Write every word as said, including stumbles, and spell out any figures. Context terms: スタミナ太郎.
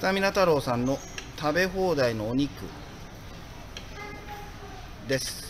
スタミナ太郎さんの食べ放題のお肉です。